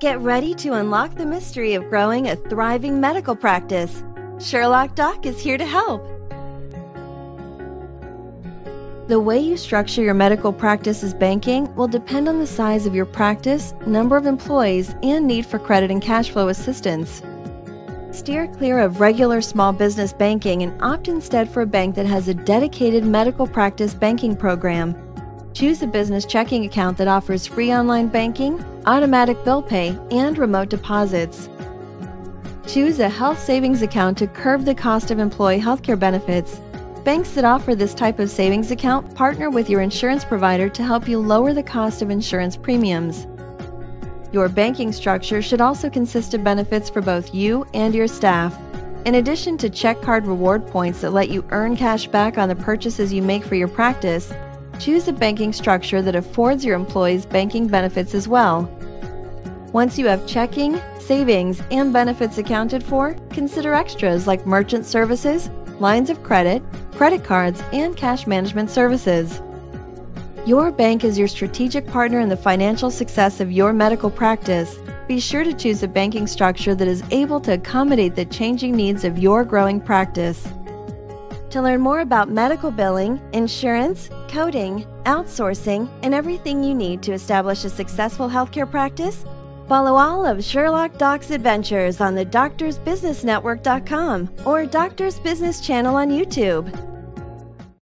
Get ready to unlock the mystery of growing a thriving medical practice. Sherlock Doc is here to help. The way you structure your medical practice as banking will depend on the size of your practice, number of employees, and need for credit and cash flow assistance. Steer clear of regular small business banking and opt instead for a bank that has a dedicated medical practice banking program. Choose a business checking account that offers free online banking, automatic bill pay, and remote deposits. Choose a health savings account to curb the cost of employee health care benefits. Banks that offer this type of savings account partner with your insurance provider to help you lower the cost of insurance premiums. Your banking structure should also consist of benefits for both you and your staff. In addition to check card reward points that let you earn cash back on the purchases you make for your practice, choose a banking structure that affords your employees banking benefits as well. Once you have checking, savings, and benefits accounted for, consider extras like merchant services, lines of credit, credit cards, and cash management services. Your bank is your strategic partner in the financial success of your medical practice. Be sure to choose a banking structure that is able to accommodate the changing needs of your growing practice. To learn more about medical billing, insurance, coding, outsourcing, and everything you need to establish a successful healthcare practice, follow all of Sherlock Doc's adventures on the doctorsbusinessnetwork.com or Doctors Business channel on YouTube.